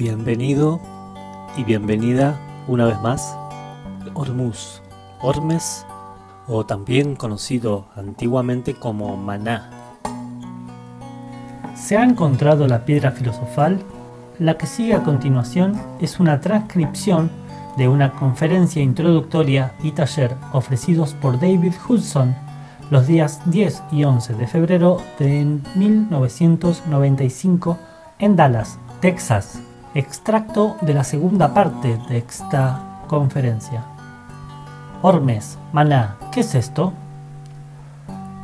Bienvenido y bienvenida una vez más Ormus, Ormes, o también conocido antiguamente como Maná. Se ha encontrado la piedra filosofal. La que sigue a continuación es una transcripción de una conferencia introductoria y taller ofrecidos por David Hudson los días 10 y 11 de febrero de 1995 en Dallas, Texas. Extracto de la segunda parte de esta conferencia. Ormes, Maná, ¿qué es esto?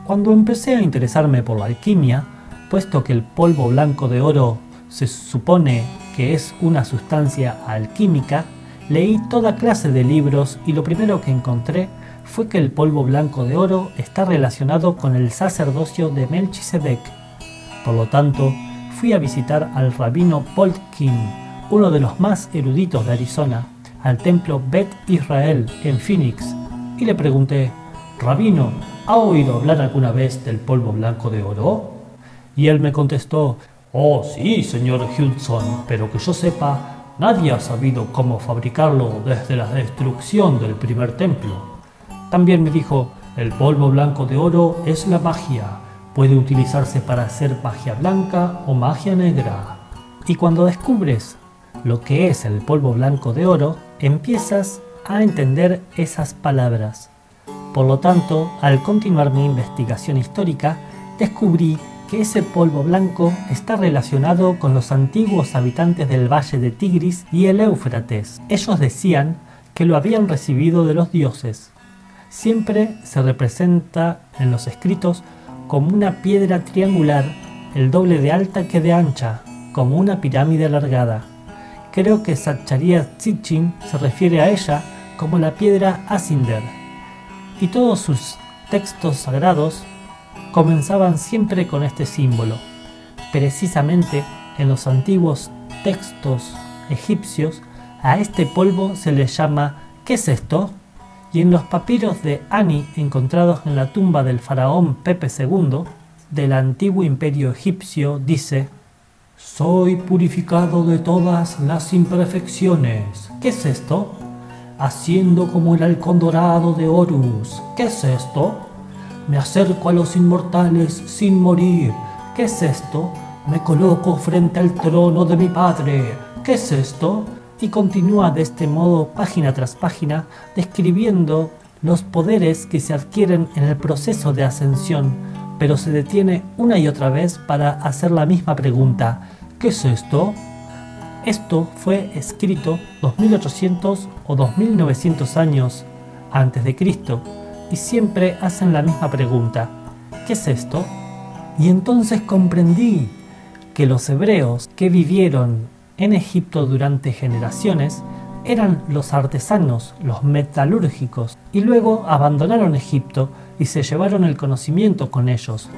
Cuando empecé a interesarme por la alquimia, puesto que el polvo blanco de oro se supone que es una sustancia alquímica, leí toda clase de libros y lo primero que encontré fue que el polvo blanco de oro está relacionado con el sacerdocio de Melchizedek. Por lo tanto, fui a visitar al rabino Polkin, uno de los más eruditos de Arizona, al templo Beth Israel en Phoenix, y le pregunté: «Rabino, ¿ha oído hablar alguna vez del polvo blanco de oro?». Y él me contestó: «Oh, sí, señor Hudson, pero que yo sepa, nadie ha sabido cómo fabricarlo desde la destrucción del primer templo». También me dijo: «El polvo blanco de oro es la magia. Puede utilizarse para hacer magia blanca o magia negra. Y cuando descubres lo que es el polvo blanco de oro, empiezas a entender esas palabras». Por lo tanto, al continuar mi investigación histórica, descubrí que ese polvo blanco está relacionado con los antiguos habitantes del valle de Tigris y el Éufrates. Ellos decían que lo habían recibido de los dioses. Siempre se representa en los escritos como una piedra triangular, el doble de alta que de ancha, como una pirámide alargada. Creo que Zacarias Sitchin se refiere a ella como la piedra Asinder. Y todos sus textos sagrados comenzaban siempre con este símbolo. Precisamente en los antiguos textos egipcios a este polvo se le llama ¿qué es esto? Y en los papiros de Ani encontrados en la tumba del faraón Pepe II del antiguo imperio egipcio dice: «Soy purificado de todas las imperfecciones. ¿Qué es esto? Haciendo como el halcón dorado de Horus. ¿Qué es esto? Me acerco a los inmortales sin morir. ¿Qué es esto? Me coloco frente al trono de mi padre. ¿Qué es esto?». Y continúa de este modo página tras página describiendo los poderes que se adquieren en el proceso de ascensión, pero se detiene una y otra vez para hacer la misma pregunta: ¿qué es esto? Esto fue escrito 2800 o 2900 años antes de Cristo. Y siempre hacen la misma pregunta: ¿qué es esto? Y entonces comprendí que los hebreos que vivieron en Egipto durante generaciones eran los artesanos, los metalúrgicos, y luego abandonaron Egipto y se llevaron el conocimiento con ellos.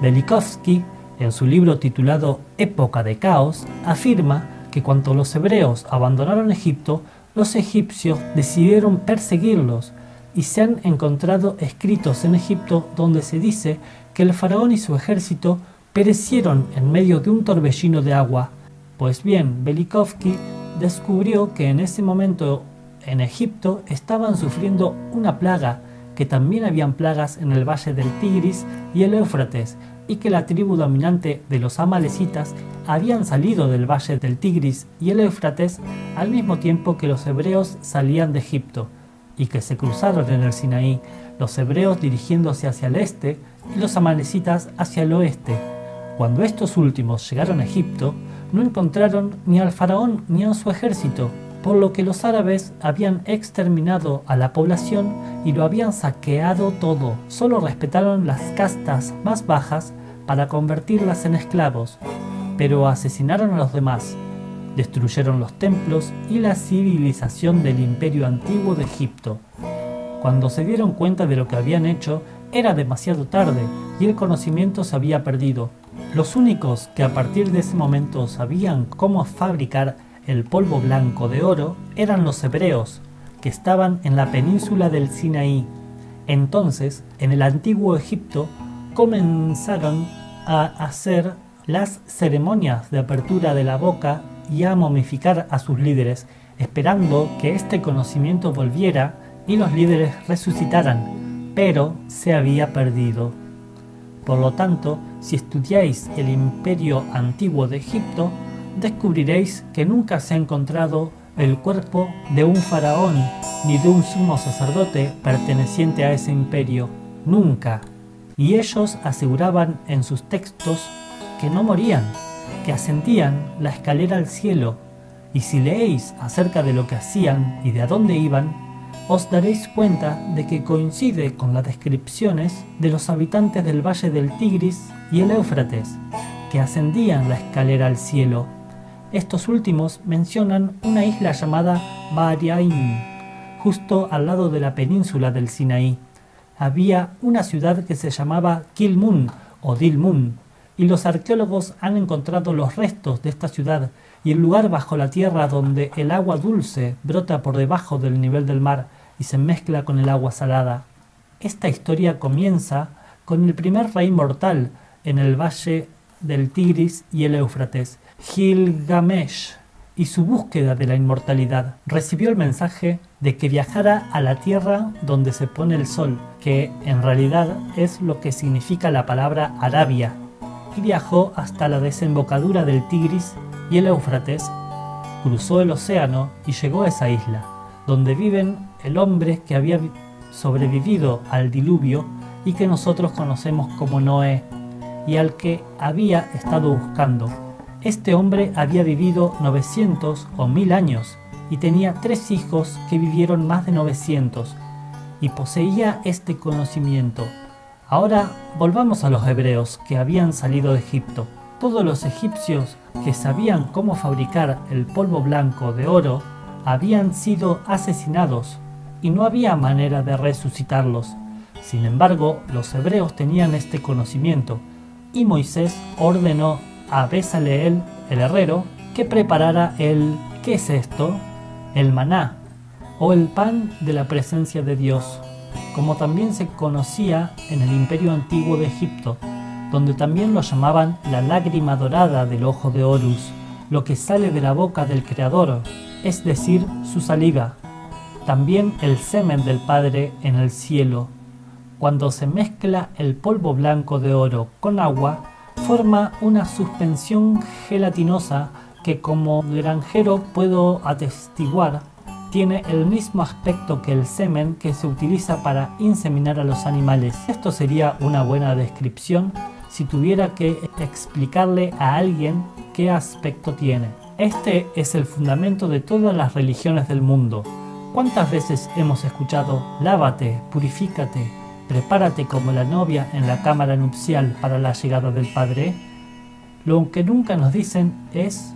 Velikovsky, en su libro titulado Época de Caos, afirma que cuando los hebreos abandonaron Egipto, los egipcios decidieron perseguirlos, y se han encontrado escritos en Egipto donde se dice que el faraón y su ejército perecieron en medio de un torbellino de agua. Pues bien, Velikovsky descubrió que en ese momento en Egipto estaban sufriendo una plaga, que también habían plagas en el valle del Tigris y el Éufrates, y que la tribu dominante de los amalecitas habían salido del valle del Tigris y el Éufrates al mismo tiempo que los hebreos salían de Egipto, y que se cruzaron en el Sinaí, los hebreos dirigiéndose hacia el este y los amalecitas hacia el oeste. Cuando estos últimos llegaron a Egipto, no encontraron ni al faraón ni a su ejército, por lo que los árabes habían exterminado a la población y lo habían saqueado todo. Solo respetaron las castas más bajas para convertirlas en esclavos, pero asesinaron a los demás. Destruyeron los templos y la civilización del imperio antiguo de Egipto. Cuando se dieron cuenta de lo que habían hecho, era demasiado tarde y el conocimiento se había perdido. Los únicos que a partir de ese momento sabían cómo fabricar el polvo blanco de oro eran los hebreos, que estaban en la península del Sinaí. Entonces, en el antiguo Egipto comenzaron a hacer las ceremonias de apertura de la boca y a momificar a sus líderes, esperando que este conocimiento volviera y los líderes resucitaran, pero se había perdido. Por lo tanto, si estudiáis el imperio antiguo de Egipto, descubriréis que nunca se ha encontrado el cuerpo de un faraón ni de un sumo sacerdote perteneciente a ese imperio, nunca. Y ellos aseguraban en sus textos que no morían, que ascendían la escalera al cielo, y si leéis acerca de lo que hacían y de a dónde iban, os daréis cuenta de que coincide con las descripciones de los habitantes del valle del Tigris y el Éufrates, que ascendían la escalera al cielo. Estos últimos mencionan una isla llamada Bahrein, justo al lado de la península del Sinaí. Había una ciudad que se llamaba Kilmun o Dilmun, y los arqueólogos han encontrado los restos de esta ciudad y el lugar bajo la tierra donde el agua dulce brota por debajo del nivel del mar y se mezcla con el agua salada. Esta historia comienza con el primer rey mortal en el valle del Tigris y el Éufrates, Gilgamesh, y su búsqueda de la inmortalidad. Recibió el mensaje de que viajara a la tierra donde se pone el sol, que en realidad es lo que significa la palabra Arabia, y viajó hasta la desembocadura del Tigris y el Éufrates, cruzó el océano y llegó a esa isla, donde viven el hombre que había sobrevivido al diluvio y que nosotros conocemos como Noé, y al que había estado buscando. Este hombre había vivido 900 o 1000 años y tenía 3 hijos que vivieron más de 900 y poseía este conocimiento. Ahora volvamos a los hebreos que habían salido de Egipto. Todos los egipcios que sabían cómo fabricar el polvo blanco de oro habían sido asesinados y no había manera de resucitarlos. Sin embargo, los hebreos tenían este conocimiento y Moisés ordenó a Bezaleel, el herrero, que preparara el ¿qué es esto? El maná, o el pan de la presencia de Dios, como también se conocía en el imperio antiguo de Egipto, donde también lo llamaban la lágrima dorada del ojo de Horus, lo que sale de la boca del Creador, es decir, su saliva, también el semen del Padre en el cielo. Cuando se mezcla el polvo blanco de oro con agua, forma una suspensión gelatinosa que, como granjero puedo atestiguar, tiene el mismo aspecto que el semen que se utiliza para inseminar a los animales. Esto sería una buena descripción si tuviera que explicarle a alguien qué aspecto tiene. Este es el fundamento de todas las religiones del mundo. ¿Cuántas veces hemos escuchado «lávate, purifícate, prepárate como la novia en la cámara nupcial para la llegada del Padre»? Lo que nunca nos dicen es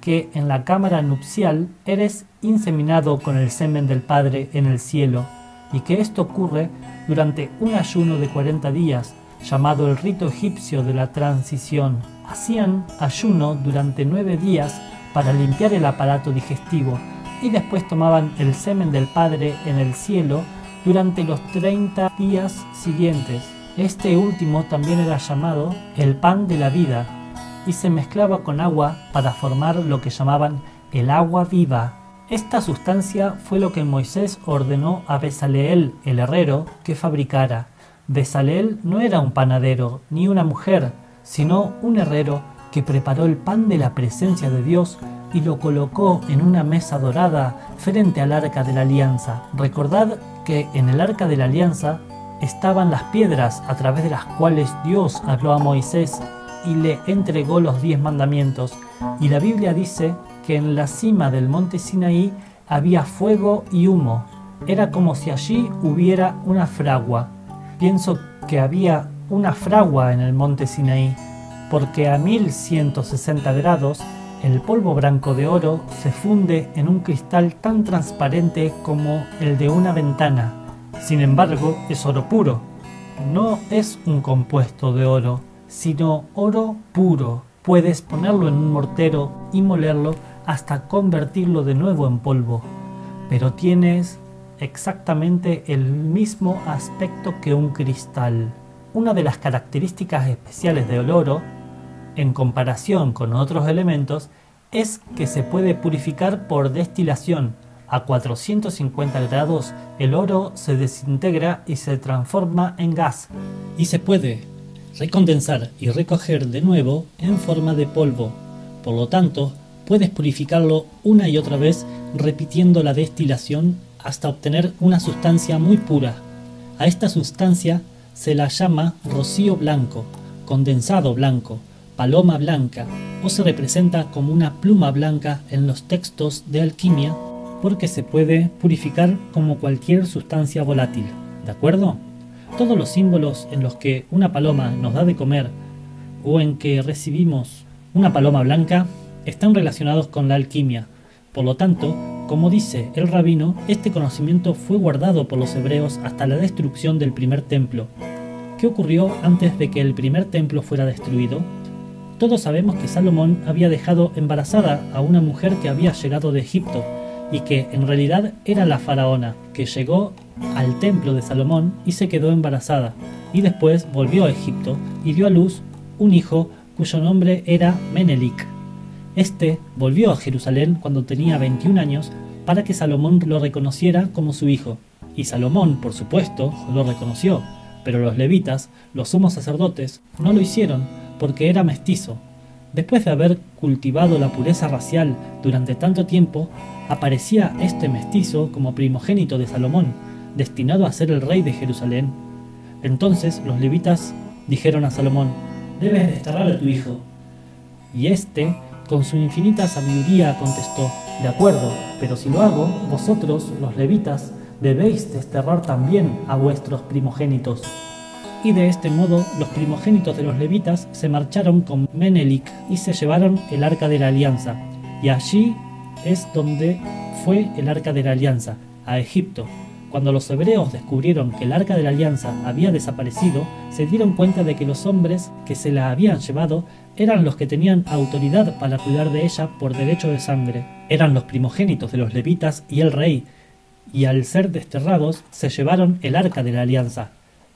que en la cámara nupcial eres inseminado con el semen del Padre en el cielo, y que esto ocurre durante un ayuno de 40 días, llamado el rito egipcio de la transición. Hacían ayuno durante 9 días para limpiar el aparato digestivo, y después tomaban el semen del Padre en el cielo durante los 30 días siguientes. Este último también era llamado el pan de la vida, y se mezclaba con agua para formar lo que llamaban el agua viva. Esta sustancia fue lo que Moisés ordenó a Bezaleel, el herrero, que fabricara. Bezaleel no era un panadero ni una mujer, sino un herrero que preparó el pan de la presencia de Dios y lo colocó en una mesa dorada frente al Arca de la Alianza. Recordad que en el Arca de la Alianza estaban las piedras a través de las cuales Dios habló a Moisés y le entregó los 10 mandamientos, y la Biblia dice que en la cima del monte Sinaí había fuego y humo. Era como si allí hubiera una fragua. Pienso que había una fragua en el monte Sinaí, porque a 1160 grados el polvo blanco de oro se funde en un cristal tan transparente como el de una ventana. Sin embargo, es oro puro. No es un compuesto de oro, sino oro puro. Puedes ponerlo en un mortero y molerlo hasta convertirlo de nuevo en polvo, pero tienes exactamente el mismo aspecto que un cristal. Una de las características especiales del oro, en comparación con otros elementos, es que se puede purificar por destilación. A 450 grados el oro se desintegra y se transforma en gas, y se puede recondensar y recoger de nuevo en forma de polvo. Por lo tanto, puedes purificarlo una y otra vez repitiendo la destilación hasta obtener una sustancia muy pura. A esta sustancia se la llama rocío blanco, condensado blanco, paloma blanca, o se representa como una pluma blanca en los textos de alquimia, porque se puede purificar como cualquier sustancia volátil, ¿de acuerdo? Todos los símbolos en los que una paloma nos da de comer o en que recibimos una paloma blanca están relacionados con la alquimia. Por lo tanto, como dice el rabino, este conocimiento fue guardado por los hebreos hasta la destrucción del primer templo. ¿Qué ocurrió antes de que el primer templo fuera destruido? Todos sabemos que Salomón había dejado embarazada a una mujer que había llegado de Egipto, y que en realidad era la faraona, que llegó al templo de Salomón y se quedó embarazada, y después volvió a Egipto y dio a luz un hijo cuyo nombre era Menelik. Este volvió a Jerusalén cuando tenía 21 años para que Salomón lo reconociera como su hijo, y Salomón, por supuesto, lo reconoció, pero los levitas, los sumos sacerdotes, no lo hicieron porque era mestizo. Después de haber cultivado la pureza racial durante tanto tiempo, aparecía este mestizo como primogénito de Salomón, destinado a ser el rey de Jerusalén. Entonces los levitas dijeron a Salomón: «Debes desterrar a tu hijo». Y este, con su infinita sabiduría, contestó: «De acuerdo, pero si lo hago, vosotros, los levitas, debéis desterrar también a vuestros primogénitos». Y de este modo los primogénitos de los levitas se marcharon con Menelik y se llevaron el Arca de la Alianza, y allí es donde fue el Arca de la Alianza, a Egipto. Cuando los hebreos descubrieron que el Arca de la Alianza había desaparecido, se dieron cuenta de que los hombres que se la habían llevado eran los que tenían autoridad para cuidar de ella por derecho de sangre. Eran los primogénitos de los levitas y el rey, y al ser desterrados se llevaron el Arca de la Alianza.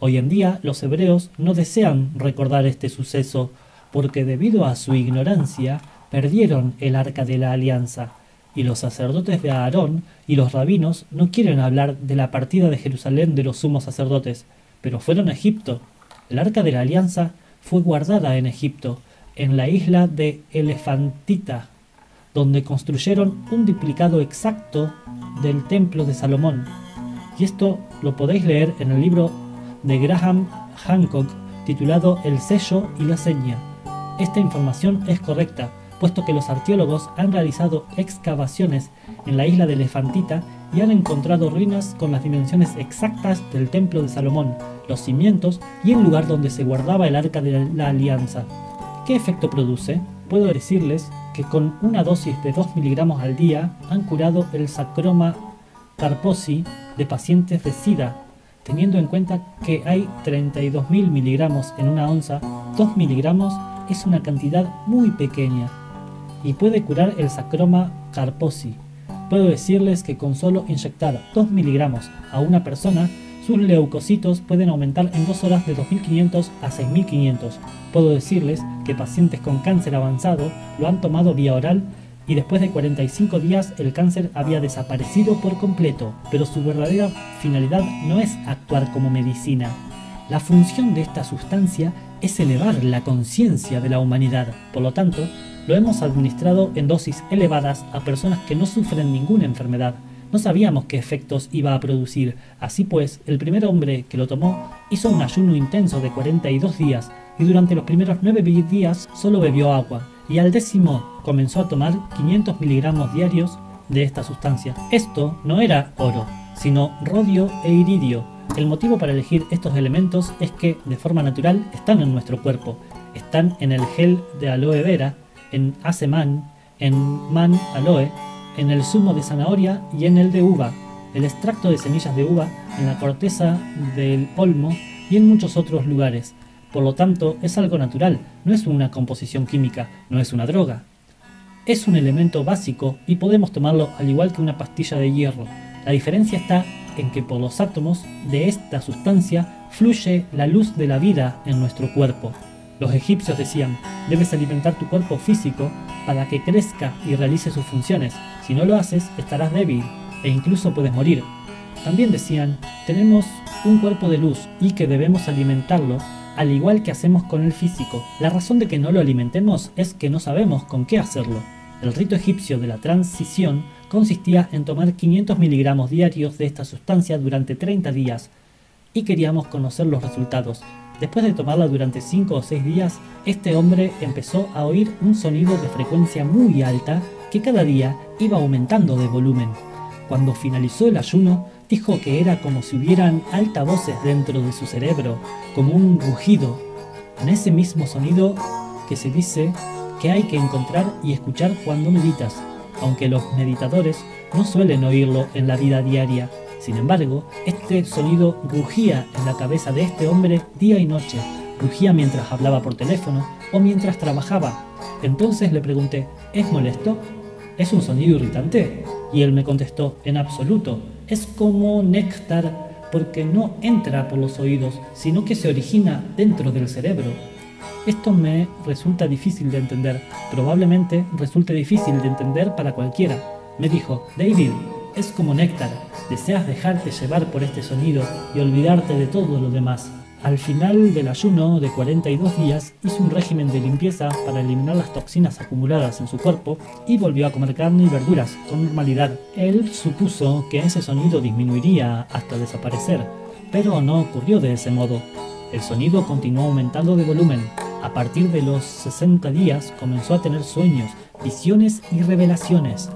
Hoy en día los hebreos no desean recordar este suceso porque debido a su ignorancia perdieron el Arca de la Alianza, y los sacerdotes de Aarón y los rabinos no quieren hablar de la partida de Jerusalén de los sumos sacerdotes, pero fueron a Egipto. El Arca de la Alianza fue guardada en Egipto, en la isla de Elefantita, donde construyeron un duplicado exacto del templo de Salomón. Y esto lo podéis leer en el libro de Graham Hancock, titulado El sello y la seña. Esta información es correcta, puesto que los arqueólogos han realizado excavaciones en la isla de Elefantita y han encontrado ruinas con las dimensiones exactas del templo de Salomón, los cimientos y el lugar donde se guardaba el Arca de la Alianza. ¿Qué efecto produce? Puedo decirles que con una dosis de 2 miligramos al día han curado el sarcoma Kaposi de pacientes de SIDA, teniendo en cuenta que hay 32.000 miligramos en una onza. 2 miligramos es una cantidad muy pequeña y puede curar el sarcoma Kaposi. Puedo decirles que con solo inyectar 2 miligramos a una persona, sus leucocitos pueden aumentar en 2 horas de 2.500 a 6.500. Puedo decirles que pacientes con cáncer avanzado lo han tomado vía oral y después de 45 días el cáncer había desaparecido por completo, pero su verdadera finalidad no es actuar como medicina. La función de esta sustancia es elevar la conciencia de la humanidad, por lo tanto, lo hemos administrado en dosis elevadas a personas que no sufren ninguna enfermedad. No sabíamos qué efectos iba a producir, así pues, el primer hombre que lo tomó hizo un ayuno intenso de 42 días y durante los primeros 9 días solo bebió agua, y al décimo comenzó a tomar 500 miligramos diarios de esta sustancia. Esto no era oro, sino rodio e iridio. El motivo para elegir estos elementos es que, de forma natural, están en nuestro cuerpo. Están en el gel de aloe vera, en aceman, en man aloe, en el zumo de zanahoria y en el de uva, el extracto de semillas de uva, en la corteza del olmo y en muchos otros lugares. Por lo tanto, es algo natural, no es una composición química, no es una droga. Es un elemento básico y podemos tomarlo al igual que una pastilla de hierro. La diferencia está en que por los átomos de esta sustancia fluye la luz de la vida en nuestro cuerpo. Los egipcios decían: debes alimentar tu cuerpo físico para que crezca y realice sus funciones. Si no lo haces, estarás débil e incluso puedes morir. También decían, tenemos un cuerpo de luz y que debemos alimentarlo, al igual que hacemos con el físico. La razón de que no lo alimentemos es que no sabemos con qué hacerlo. El rito egipcio de la transición consistía en tomar 500 miligramos diarios de esta sustancia durante 30 días y queríamos conocer los resultados. Después de tomarla durante 5 o 6 días, este hombre empezó a oír un sonido de frecuencia muy alta que cada día iba aumentando de volumen. Cuando finalizó el ayuno, dijo que era como si hubieran altavoces dentro de su cerebro, como un rugido, en ese mismo sonido que se dice que hay que encontrar y escuchar cuando meditas, aunque los meditadores no suelen oírlo en la vida diaria. Sin embargo, este sonido rugía en la cabeza de este hombre día y noche, rugía mientras hablaba por teléfono o mientras trabajaba. Entonces le pregunté, ¿es molesto? ¿Es un sonido irritante? Y él me contestó, en absoluto, es como néctar porque no entra por los oídos, sino que se origina dentro del cerebro. Esto me resulta difícil de entender, probablemente resulte difícil de entender para cualquiera. Me dijo, David, es como néctar, deseas dejarte llevar por este sonido y olvidarte de todo lo demás. Al final del ayuno de 42 días hizo un régimen de limpieza para eliminar las toxinas acumuladas en su cuerpo y volvió a comer carne y verduras con normalidad. Él supuso que ese sonido disminuiría hasta desaparecer, pero no ocurrió de ese modo. El sonido continuó aumentando de volumen. A partir de los 60 días comenzó a tener sueños, visiones y revelaciones.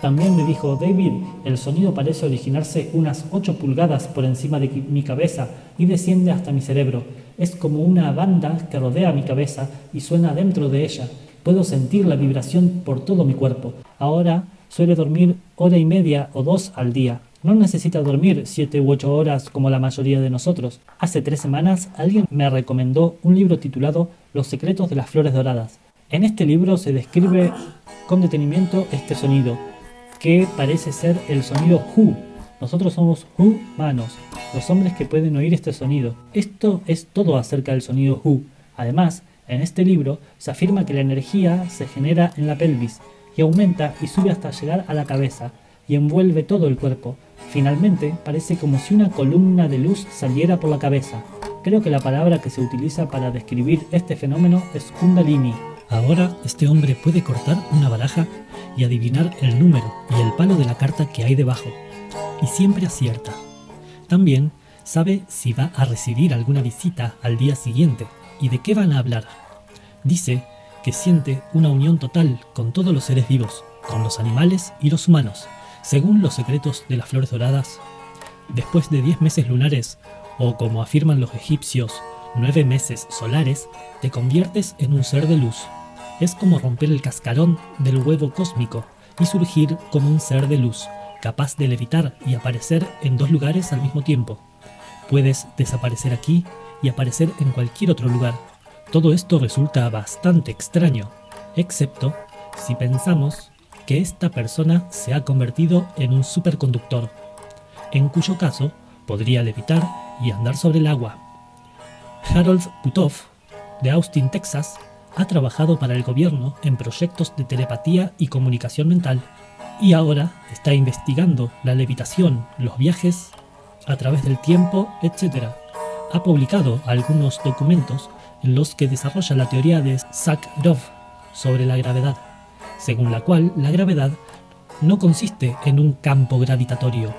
También me dijo, David, el sonido parece originarse unas 8 pulgadas por encima de mi cabeza y desciende hasta mi cerebro. Es como una banda que rodea mi cabeza y suena dentro de ella. Puedo sentir la vibración por todo mi cuerpo. Ahora suele dormir hora y media o 2 al día. No necesita dormir 7 u 8 horas como la mayoría de nosotros. Hace 3 semanas alguien me recomendó un libro titulado Los secretos de las flores doradas. En este libro se describe con detenimiento este sonido, que parece ser el sonido Hu. Nosotros somos humanos, los hombres que pueden oír este sonido. Esto es todo acerca del sonido Hu. Además, en este libro se afirma que la energía se genera en la pelvis y aumenta y sube hasta llegar a la cabeza y envuelve todo el cuerpo. Finalmente, parece como si una columna de luz saliera por la cabeza. Creo que la palabra que se utiliza para describir este fenómeno es Kundalini. Ahora este hombre puede cortar una baraja y adivinar el número y el palo de la carta que hay debajo, y siempre acierta. También sabe si va a recibir alguna visita al día siguiente y de qué van a hablar. Dice que siente una unión total con todos los seres vivos, con los animales y los humanos, según los secretos de las flores doradas. Después de 10 meses lunares, o como afirman los egipcios, 9 meses solares, te conviertes en un ser de luz. Es como romper el cascarón del huevo cósmico y surgir como un ser de luz, capaz de levitar y aparecer en 2 lugares al mismo tiempo. Puedes desaparecer aquí y aparecer en cualquier otro lugar. Todo esto resulta bastante extraño, excepto si pensamos que esta persona se ha convertido en un superconductor, en cuyo caso podría levitar y andar sobre el agua. Harold Puthoff, de Austin, Texas, ha trabajado para el gobierno en proyectos de telepatía y comunicación mental, y ahora está investigando la levitación, los viajes a través del tiempo, etc. Ha publicado algunos documentos en los que desarrolla la teoría de Sakharov sobre la gravedad, según la cual la gravedad no consiste en un campo gravitatorio.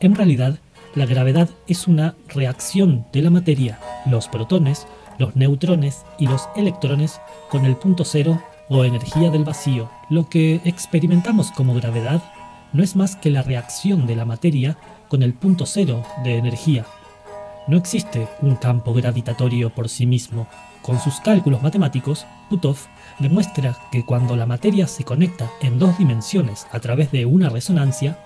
En realidad, la gravedad es una reacción de la materia, los protones, los neutrones y los electrones con el punto cero o energía del vacío. Lo que experimentamos como gravedad no es más que la reacción de la materia con el punto cero de energía. No existe un campo gravitatorio por sí mismo. Con sus cálculos matemáticos, Puthoff demuestra que cuando la materia se conecta en 2 dimensiones a través de una resonancia,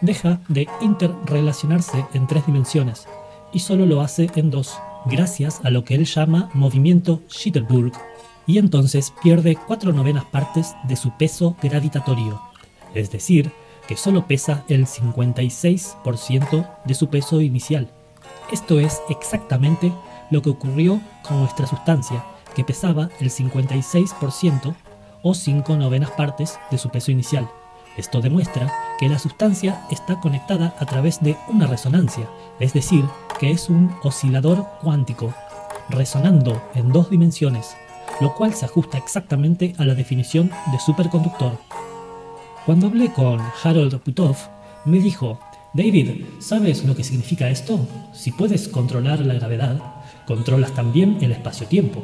deja de interrelacionarse en 3 dimensiones y solo lo hace en 2, gracias a lo que él llama movimiento Schitterburg, y entonces pierde 4/9 partes de su peso gravitatorio, es decir, que solo pesa el 56% de su peso inicial. Esto es exactamente lo que ocurrió con nuestra sustancia, que pesaba el 56% o 5/9 partes de su peso inicial. Esto demuestra que la sustancia está conectada a través de una resonancia, es decir, que es un oscilador cuántico, resonando en 2 dimensiones, lo cual se ajusta exactamente a la definición de superconductor. Cuando hablé con Harold Puthoff, me dijo: David, ¿sabes lo que significa esto? Si puedes controlar la gravedad, controlas también el espacio-tiempo.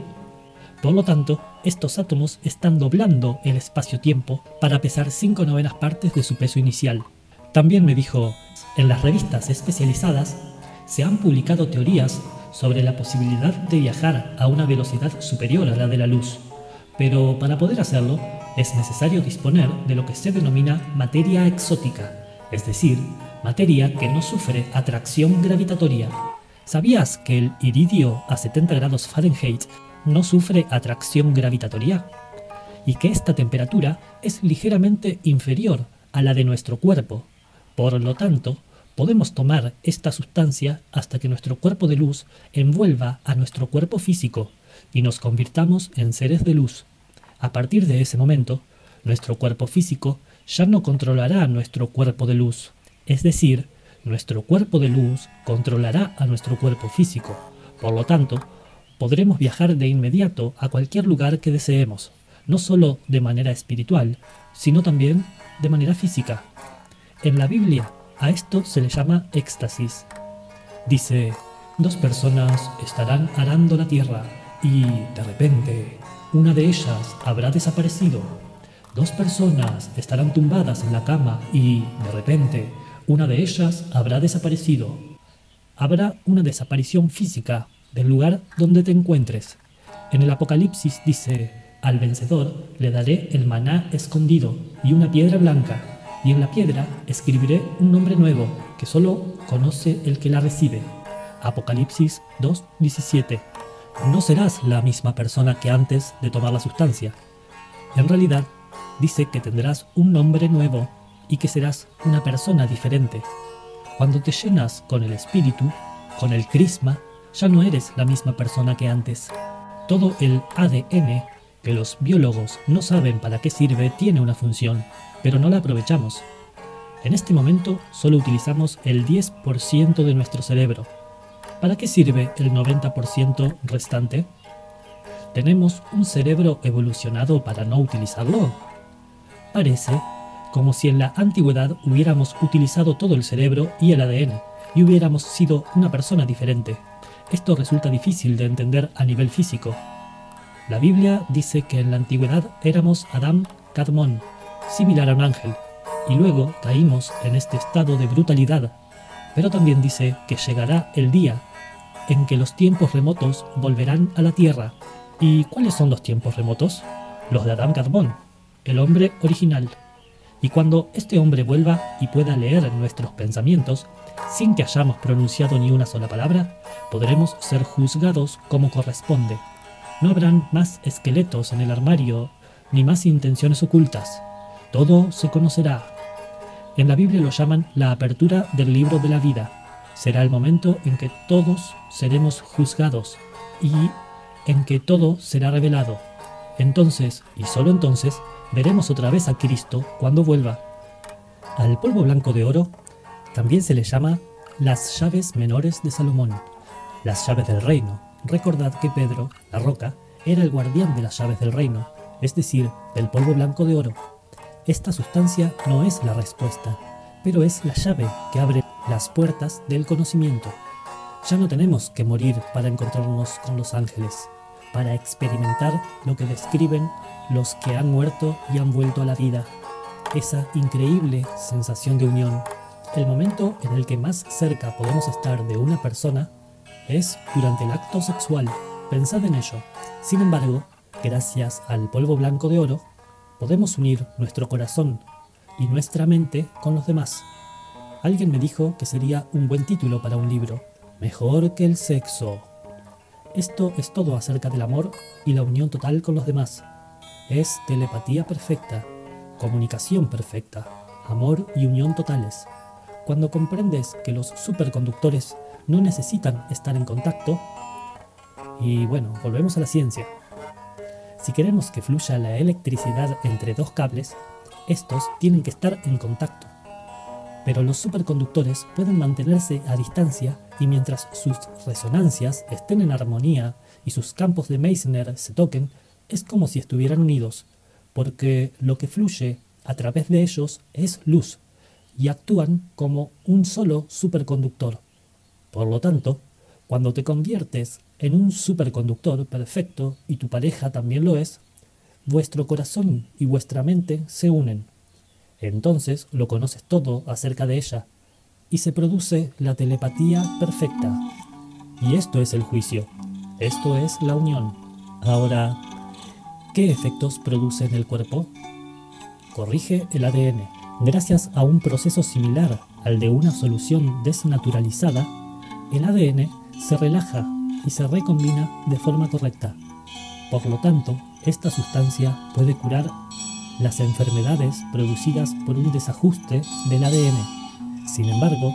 Por lo tanto, estos átomos están doblando el espacio-tiempo para pesar 5/9 partes de su peso inicial. También me dijo, en las revistas especializadas se han publicado teorías sobre la posibilidad de viajar a una velocidad superior a la de la luz, pero para poder hacerlo es necesario disponer de lo que se denomina materia exótica, es decir, materia que no sufre atracción gravitatoria. ¿Sabías que el iridio a 70 grados Fahrenheit no sufre atracción gravitatoria? Y que esta temperatura es ligeramente inferior a la de nuestro cuerpo. Por lo tanto, podemos tomar esta sustancia hasta que nuestro cuerpo de luz envuelva a nuestro cuerpo físico y nos convirtamos en seres de luz. A partir de ese momento, nuestro cuerpo físico ya no controlará nuestro cuerpo de luz. Es decir, nuestro cuerpo de luz controlará a nuestro cuerpo físico. Por lo tanto, podremos viajar de inmediato a cualquier lugar que deseemos, no solo de manera espiritual, sino también de manera física. En la Biblia, a esto se le llama éxtasis. Dice, 2 personas estarán arando la tierra y, de repente, una de ellas habrá desaparecido. 2 personas estarán tumbadas en la cama y, de repente, una de ellas habrá desaparecido. Habrá una desaparición física del lugar donde te encuentres. En el Apocalipsis dice, al vencedor le daré el maná escondido y una piedra blanca, y en la piedra escribiré un nombre nuevo, que solo conoce el que la recibe. Apocalipsis 2:17. No serás la misma persona que antes de tomar la sustancia. En realidad, dice que tendrás un nombre nuevo y que serás una persona diferente. Cuando te llenas con el espíritu, con el crisma, ya no eres la misma persona que antes. Todo el ADN, que los biólogos no saben para qué sirve, tiene una función, pero no la aprovechamos. En este momento solo utilizamos el 10% de nuestro cerebro. ¿Para qué sirve el 90% restante? ¿Tenemos un cerebro evolucionado para no utilizarlo? Parece como si en la antigüedad hubiéramos utilizado todo el cerebro y el ADN, y hubiéramos sido una persona diferente. Esto resulta difícil de entender a nivel físico. La Biblia dice que en la antigüedad éramos Adam Kadmon, similar a un ángel, y luego caímos en este estado de brutalidad. Pero también dice que llegará el día en que los tiempos remotos volverán a la tierra. ¿Y cuáles son los tiempos remotos? Los de Adam Kadmon, el hombre original. Y cuando este hombre vuelva y pueda leer nuestros pensamientos, sin que hayamos pronunciado ni una sola palabra, podremos ser juzgados como corresponde. No habrán más esqueletos en el armario, ni más intenciones ocultas. Todo se conocerá. En la Biblia lo llaman la apertura del libro de la vida. Será el momento en que todos seremos juzgados y en que todo será revelado. Entonces, y solo entonces, veremos otra vez a Cristo cuando vuelva. Al polvo blanco de oro también se le llama las llaves menores de Salomón, las llaves del reino. Recordad que Pedro, la roca, era el guardián de las llaves del reino, es decir, del polvo blanco de oro. Esta sustancia no es la respuesta, pero es la llave que abre las puertas del conocimiento. Ya no tenemos que morir para encontrarnos con los ángeles, para experimentar lo que describen los que han muerto y han vuelto a la vida, esa increíble sensación de unión. El momento en el que más cerca podemos estar de una persona es durante el acto sexual. Pensad en ello. Sin embargo, gracias al polvo blanco de oro, podemos unir nuestro corazón y nuestra mente con los demás. Alguien me dijo que sería un buen título para un libro, mejor que el sexo. Esto es todo acerca del amor y la unión total con los demás. Es telepatía perfecta, comunicación perfecta, amor y unión totales. Cuando comprendes que los superconductores no necesitan estar en contacto, y bueno, volvemos a la ciencia. Si queremos que fluya la electricidad entre dos cables, estos tienen que estar en contacto. Pero los superconductores pueden mantenerse a distancia y mientras sus resonancias estén en armonía y sus campos de Meissner se toquen, es como si estuvieran unidos, porque lo que fluye a través de ellos es luz y actúan como un solo superconductor. Por lo tanto, cuando te conviertes en un superconductor perfecto y tu pareja también lo es, vuestro corazón y vuestra mente se unen. Entonces lo conoces todo acerca de ella y se produce la telepatía perfecta. Y esto es el juicio, esto es la unión. Ahora, ¿qué efectos produce en el cuerpo? Corrige el ADN. Gracias a un proceso similar al de una solución desnaturalizada, el ADN se relaja y se recombina de forma correcta. Por lo tanto, esta sustancia puede curar las enfermedades producidas por un desajuste del ADN. Sin embargo,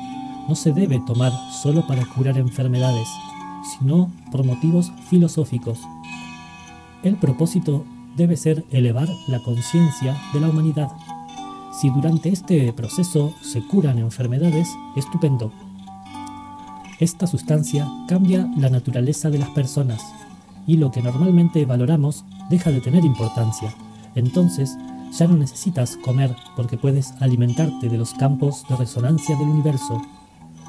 no se debe tomar solo para curar enfermedades, sino por motivos filosóficos. El propósito debe ser elevar la conciencia de la humanidad. Si durante este proceso se curan enfermedades, estupendo. Esta sustancia cambia la naturaleza de las personas y lo que normalmente valoramos deja de tener importancia. Entonces ya no necesitas comer porque puedes alimentarte de los campos de resonancia del universo.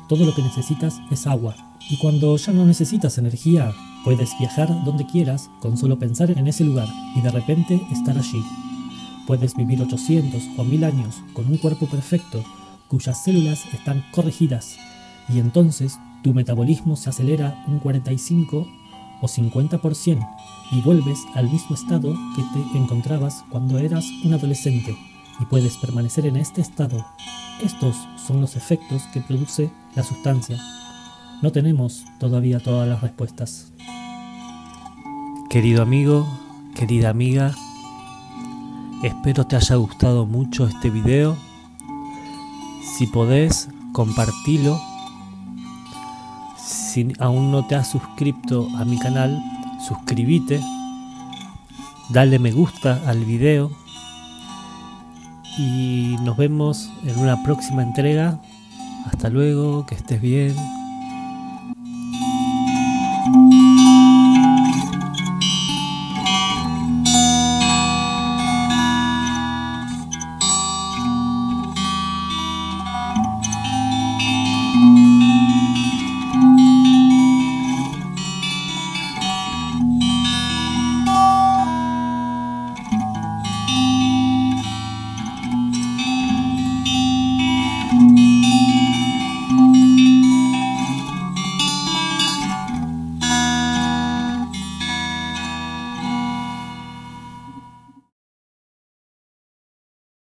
Todo lo que necesitas es agua. Y cuando ya no necesitas energía, puedes viajar donde quieras con solo pensar en ese lugar y de repente estar allí. Puedes vivir 800 o 1000 años con un cuerpo perfecto cuyas células están corregidas y entonces tu metabolismo se acelera un 45 o 50% y vuelves al mismo estado que te encontrabas cuando eras un adolescente y puedes permanecer en este estado. Estos son los efectos que produce la sustancia. No tenemos todavía todas las respuestas. Querido amigo, querida amiga, espero te haya gustado mucho este video. Si podés, compartilo. Si aún no te has suscrito a mi canal, suscríbete, dale me gusta al video y nos vemos en una próxima entrega. Hasta luego, que estés bien.